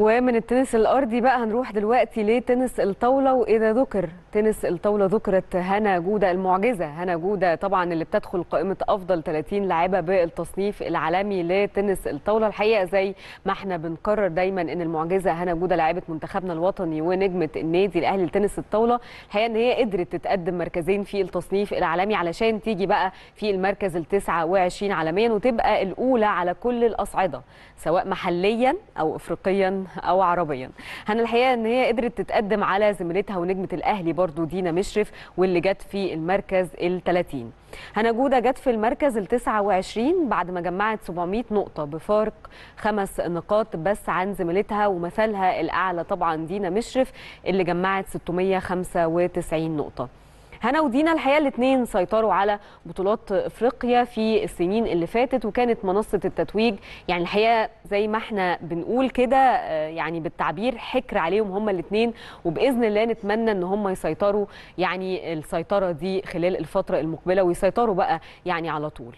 ومن التنس الأرضي بقى هنروح دلوقتي لتنس الطاولة. وإذا ذكر تنس الطاولة ذكرت هانا جودة المعجزة. هانا جودة طبعا اللي بتدخل قائمة أفضل 30 لاعبة بالتصنيف العالمي لتنس الطاولة. الحقيقة زي ما احنا بنكرر دايما إن المعجزة هانا جودة لاعبة منتخبنا الوطني ونجمة النادي الأهلي لتنس الطاولة، الحقيقة إن هي قدرت تتقدم مركزين في التصنيف العالمي علشان تيجي بقى في المركز ال 29 عالميا وتبقى الأولى على كل الأصعدة سواء محليا أو إفريقيا أو عربيا. هانا الحقيقة إن هي قدرت تتقدم على زميلتها ونجمة الأهلي برضو دينا مشرف واللي جت في المركز ال 30. هانا جودة جت في المركز ال 29 بعد ما جمعت 700 نقطة بفارق 5 نقاط بس عن زميلتها ومثلها الأعلى طبعا دينا مشرف اللي جمعت 695 نقطة. هانا ودينا الحقيقه الاثنين سيطروا على بطولات افريقيا في السنين اللي فاتت وكانت منصه التتويج يعني الحقيقه زي ما احنا بنقول كده يعني بالتعبير حكر عليهم هما الاثنين، وباذن الله نتمنى ان هما يسيطروا يعني السيطره دي خلال الفتره المقبله ويسيطروا بقى يعني على طول.